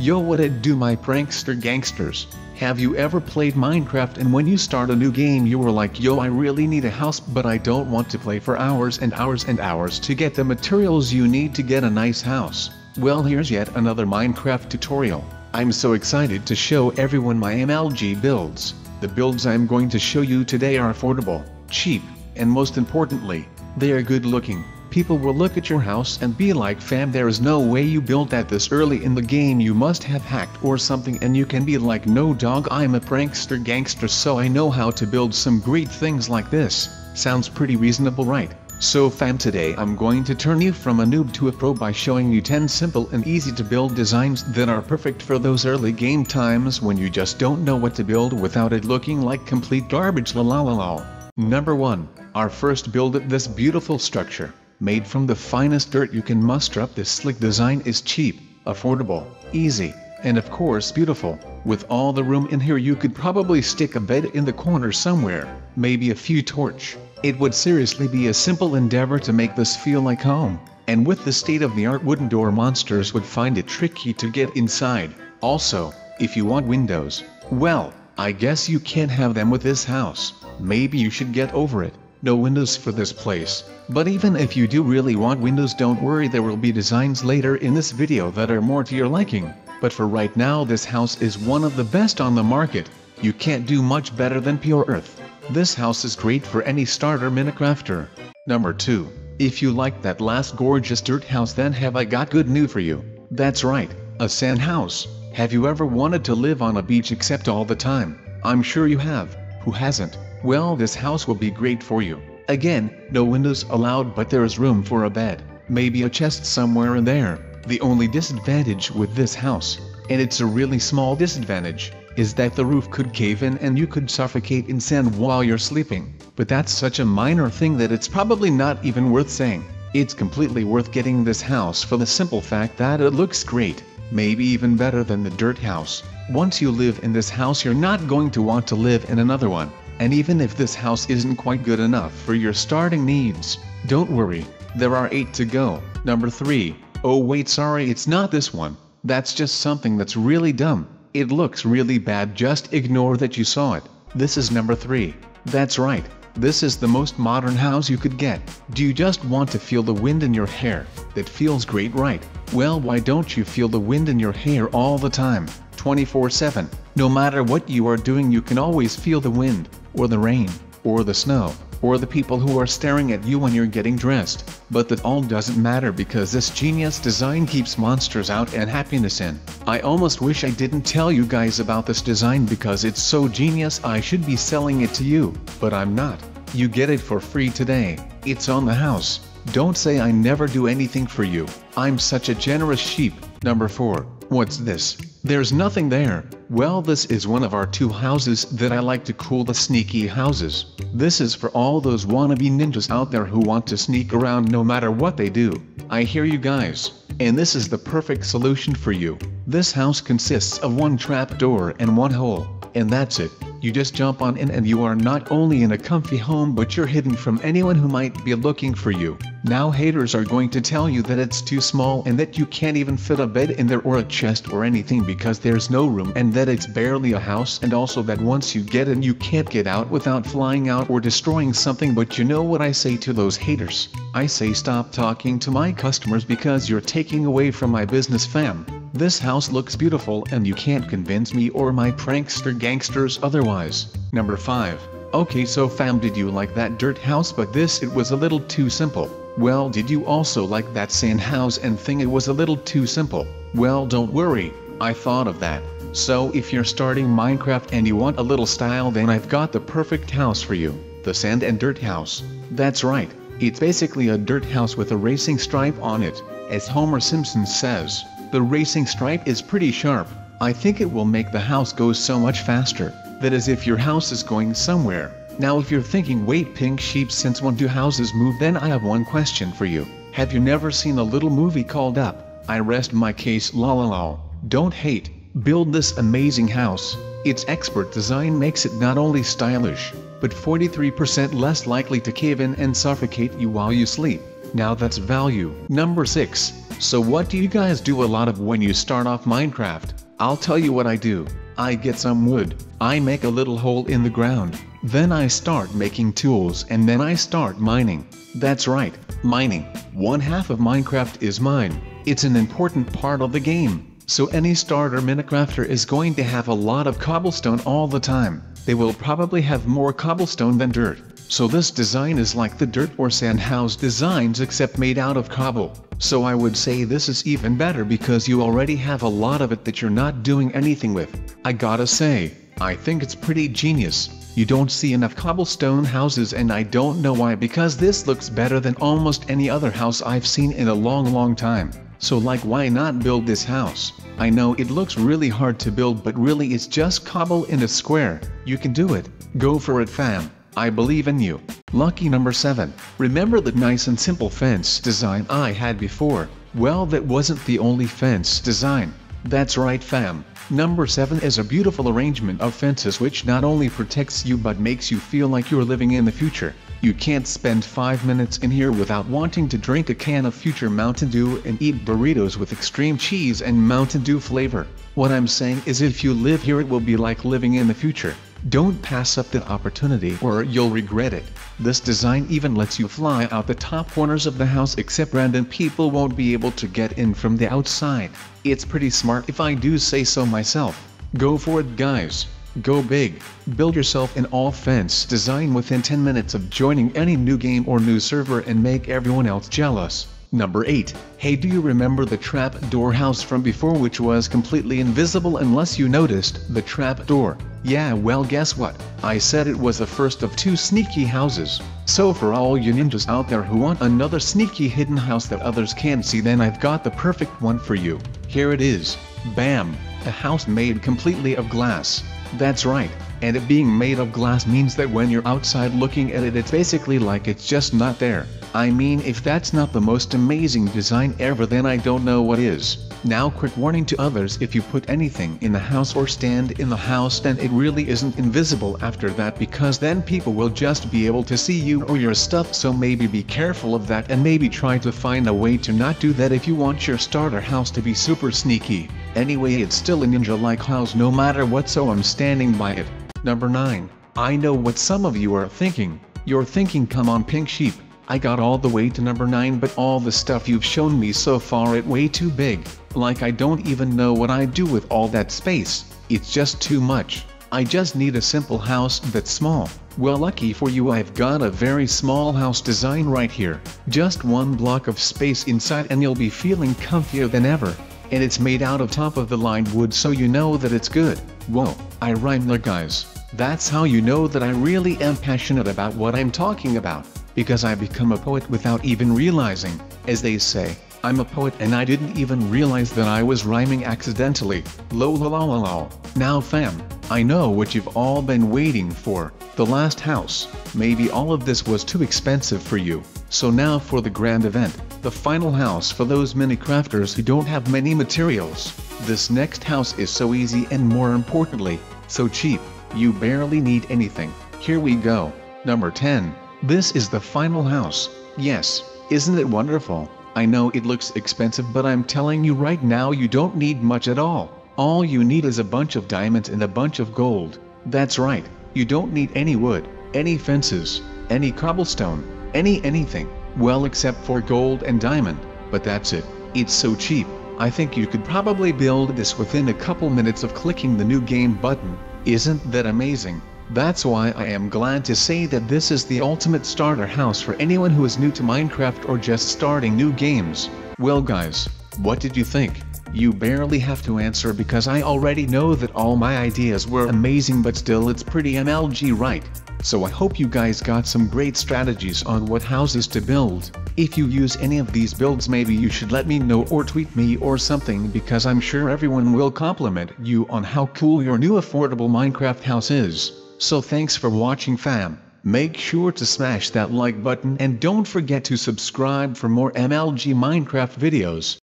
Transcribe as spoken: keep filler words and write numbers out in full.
Yo, what it do, my prankster gangsters? Have you ever played Minecraft and when you start a new game you were like, yo, I really need a house but I don't want to play for hours and hours and hours to get the materials you need to get a nice house? Well, here's yet another Minecraft tutorial. I'm so excited to show everyone my M L G builds. The builds I'm going to show you today are affordable, cheap, and most importantly, they are good looking. People will look at your house and be like, fam, there is no way you built that this early in the game, you must have hacked or something, and you can be like, no dog, I'm a prankster gangster so I know how to build some great things like this. Sounds pretty reasonable, right? So fam, today I'm going to turn you from a noob to a pro by showing you ten simple and easy to build designs that are perfect for those early game times when you just don't know what to build without it looking like complete garbage, la la la la. Number one. Our first build at this beautiful structure. Made from the finest dirt you can muster up, this slick design is cheap, affordable, easy, and of course beautiful. With all the room in here you could probably stick a bed in the corner somewhere, maybe a few torch. It would seriously be a simple endeavor to make this feel like home, and with the state-of-the-art wooden door, monsters would find it tricky to get inside. Also, if you want windows, well, I guess you can't have them with this house. Maybe you should get over it. No windows for this place. But even if you do really want windows, don't worry, there will be designs later in this video that are more to your liking. But for right now, this house is one of the best on the market. You can't do much better than pure earth. This house is great for any starter Minecrafter. Number two. If you liked that last gorgeous dirt house, then have I got good news for you. That's right, a sand house. Have you ever wanted to live on a beach except all the time? I'm sure you have. Who hasn't? Well, this house will be great for you. Again, no windows allowed, but there is room for a bed, maybe a chest somewhere in there. The only disadvantage with this house, and it's a really small disadvantage, is that the roof could cave in and you could suffocate in sand while you're sleeping. But that's such a minor thing that it's probably not even worth saying. It's completely worth getting this house for the simple fact that it looks great, maybe even better than the dirt house. Once you live in this house, you're not going to want to live in another one. And even if this house isn't quite good enough for your starting needs, don't worry, there are eight to go. Number three. Oh wait, sorry, it's not this one. That's just something that's really dumb. It looks really bad, just ignore that you saw it. This is number three. That's right, this is the most modern house you could get. Do you just want to feel the wind in your hair? That feels great, right? Well, why don't you feel the wind in your hair all the time? twenty-four seven. No matter what you are doing, you can always feel the wind, or the rain, or the snow, or the people who are staring at you when you're getting dressed. But that all doesn't matter because this genius design keeps monsters out and happiness in. I almost wish I didn't tell you guys about this design because it's so genius I should be selling it to you, but I'm not. You get it for free today. It's on the house. Don't say I never do anything for you. I'm such a generous sheep. Number four. What's this? There's nothing there. Well, this is one of our two houses that I like to call the sneaky houses. This is for all those wannabe ninjas out there who want to sneak around no matter what they do. I hear you guys, and this is the perfect solution for you. This house consists of one trapdoor and one hole, and that's it. You just jump on in and you are not only in a comfy home but you're hidden from anyone who might be looking for you. Now haters are going to tell you that it's too small and that you can't even fit a bed in there or a chest or anything because there's no room and that it's barely a house, and also that once you get in you can't get out without flying out or destroying something. But you know what I say to those haters? I say stop talking to my customers because you're taking away from my business, fam. This house looks beautiful and you can't convince me or my prankster gangsters otherwise. Number five. Okay, so fam, did you like that dirt house but this it was a little too simple? Well, did you also like that sand house and think it was a little too simple? Well, don't worry, I thought of that. So if you're starting Minecraft and you want a little style, then I've got the perfect house for you. The sand and dirt house. That's right, it's basically a dirt house with a racing stripe on it. As Homer Simpson says, the racing stripe is pretty sharp. I think it will make the house go so much faster. That is if your house is going somewhere. Now if you're thinking, wait Pink Sheep, since when do houses move, then I have one question for you. Have you never seen a little movie called Up? I rest my case, la la la. Don't hate. Build this amazing house. Its expert design makes it not only stylish, but forty-three percent less likely to cave in and suffocate you while you sleep. Now that's value. Number six. So what do you guys do a lot of when you start off Minecraft? I'll tell you what I do. I get some wood. I make a little hole in the ground. Then I start making tools and then I start mining. That's right, mining. One half of Minecraft is mine. It's an important part of the game. So any starter Minecrafter is going to have a lot of cobblestone all the time. They will probably have more cobblestone than dirt. So this design is like the dirt or sand house designs except made out of cobble. So I would say this is even better because you already have a lot of it that you're not doing anything with. I gotta say, I think it's pretty genius. You don't see enough cobblestone houses and I don't know why, because this looks better than almost any other house I've seen in a long long time. So like, why not build this house? I know it looks really hard to build, but really it's just cobble in a square. You can do it. Go for it, fam. I believe in you. Lucky number seven. Remember that nice and simple fence design I had before? Well, that wasn't the only fence design. That's right, fam. Number seven is a beautiful arrangement of fences which not only protects you but makes you feel like you're living in the future. You can't spend five minutes in here without wanting to drink a can of future Mountain Dew and eat burritos with extreme cheese and Mountain Dew flavor. What I'm saying is, if you live here, it will be like living in the future. Don't pass up the opportunity or you'll regret it. This design even lets you fly out the top corners of the house, except random people won't be able to get in from the outside. It's pretty smart, if I do say so myself. Go for it, guys. Go big. Build yourself an all-fence design within ten minutes of joining any new game or new server and make everyone else jealous. Number eight. Hey, do you remember the trapdoor house from before, which was completely invisible unless you noticed the trapdoor? Yeah, well, guess what? I said it was the first of two sneaky houses. So for all you ninjas out there who want another sneaky hidden house that others can't see, then I've got the perfect one for you. Here it is. Bam! A house made completely of glass. That's right. And it being made of glass means that when you're outside looking at it, it's basically like it's just not there. I mean, if that's not the most amazing design ever, then I don't know what is. Now, quick warning to others, if you put anything in the house or stand in the house, then it really isn't invisible after that, because then people will just be able to see you or your stuff, so maybe be careful of that and maybe try to find a way to not do that if you want your starter house to be super sneaky. Anyway, it's still a ninja-like house no matter what, so I'm standing by it. Number nine. I know what some of you are thinking. You're thinking, come on PinkSheep, I got all the way to number nine, but all the stuff you've shown me so far is way too big. Like, I don't even know what I do with all that space. It's just too much. I just need a simple house that's small. Well, lucky for you, I've got a very small house design right here. Just one block of space inside and you'll be feeling comfier than ever. And it's made out of top of the line wood, so you know that it's good. Whoa, I rhymed there, guys. That's how you know that I really am passionate about what I'm talking about. Because I become a poet without even realizing. As they say, I'm a poet, and I didn't even realize that I was rhyming accidentally. Lolololol. Now fam, I know what you've all been waiting for. The last house. Maybe all of this was too expensive for you. So now for the grand event. The final house for those Minecrafters who don't have many materials. This next house is so easy and, more importantly, so cheap. You barely need anything. Here we go. Number ten. This is the final house. Yes, isn't it wonderful? I know it looks expensive, but I'm telling you right now, you don't need much at all. All you need is a bunch of diamonds and a bunch of gold. That's right, you don't need any wood, any fences, any cobblestone, any anything. Well, except for gold and diamond, but that's it. It's so cheap. I think you could probably build this within a couple minutes of clicking the new game button. Isn't that amazing? That's why I am glad to say that this is the ultimate starter house for anyone who is new to Minecraft or just starting new games. Well guys, what did you think? You barely have to answer, because I already know that all my ideas were amazing, but still, it's pretty M L G, right? So I hope you guys got some great strategies on what houses to build. If you use any of these builds, maybe you should let me know or tweet me or something, because I'm sure everyone will compliment you on how cool your new affordable Minecraft house is. So thanks for watching, fam. Make sure to smash that like button and don't forget to subscribe for more M L G Minecraft videos.